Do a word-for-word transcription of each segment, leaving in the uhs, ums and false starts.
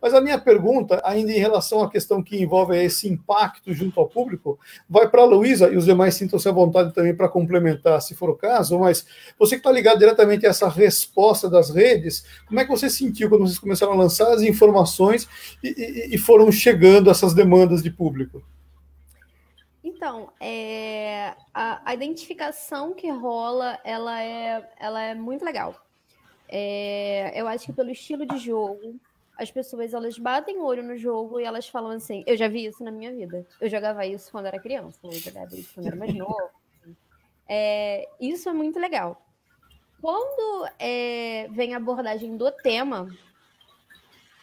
Mas a minha pergunta, ainda em relação à questão que envolve esse impacto junto ao público, vai para a Luísa, e os demais sintam-se à vontade também para complementar, se for o caso, mas você que está ligado diretamente a essa resposta das redes, como é que você sentiu quando vocês começaram a lançar as informações e, e, e foram chegando essas demandas de público? Então, é, a, a identificação que rola, ela é, ela é muito legal. É, eu acho que pelo estilo de jogo, as pessoas elas batem o olho no jogo e elas falam assim, eu já vi isso na minha vida. Eu jogava isso quando era criança, eu jogava isso quando era mais novo. É, isso é muito legal. Quando é, vem a abordagem do tema,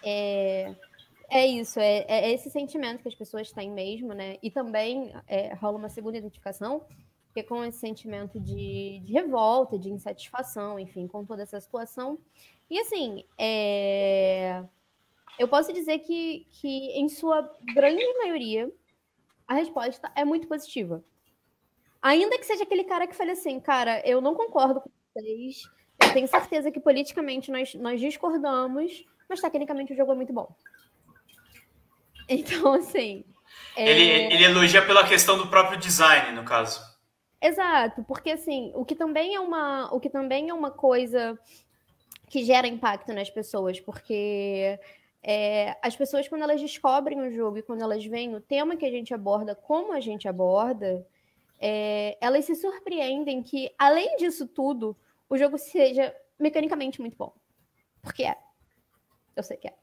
é... É isso, é, é esse sentimento que as pessoas têm mesmo, né? E também é, rola uma segunda identificação, que é com esse sentimento de, de revolta, de insatisfação, enfim, com toda essa situação. E assim, é... eu posso dizer que, que, em sua grande maioria, a resposta é muito positiva. Ainda que seja aquele cara que fale assim, cara, eu não concordo com vocês, eu tenho certeza que politicamente nós, nós discordamos, mas tecnicamente o jogo é muito bom. Então, assim... É... Ele, ele elogia pela questão do próprio design, no caso. Exato, porque, assim, o que também é uma, o que também é uma coisa que gera impacto nas pessoas, porque é, as pessoas, quando elas descobrem o jogo e quando elas veem o tema que a gente aborda, como a gente aborda, é, elas se surpreendem que, além disso tudo, o jogo seja mecanicamente muito bom. Porque é. Eu sei que é.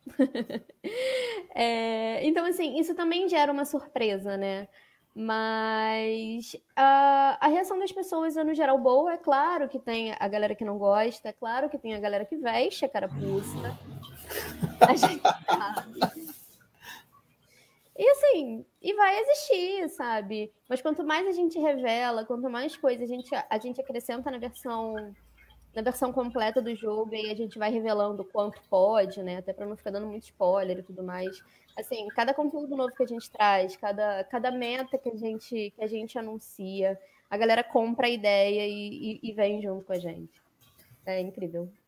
É. Então, assim, isso também gera uma surpresa, né? Mas a, a reação das pessoas é, no geral, boa. É claro que tem a galera que não gosta, é claro que tem a galera que veste a carapuça. A gente sabe. E, assim, e vai existir, sabe? Mas quanto mais a gente revela, quanto mais coisa a gente, a gente acrescenta na versão... na versão completa do jogo, aí a gente vai revelando quanto pode, né? Até para não ficar dando muito spoiler e tudo mais. Assim, cada conteúdo novo que a gente traz, cada, cada meta que a, gente, que a gente anuncia, a galera compra a ideia e, e, e vem junto com a gente. É incrível.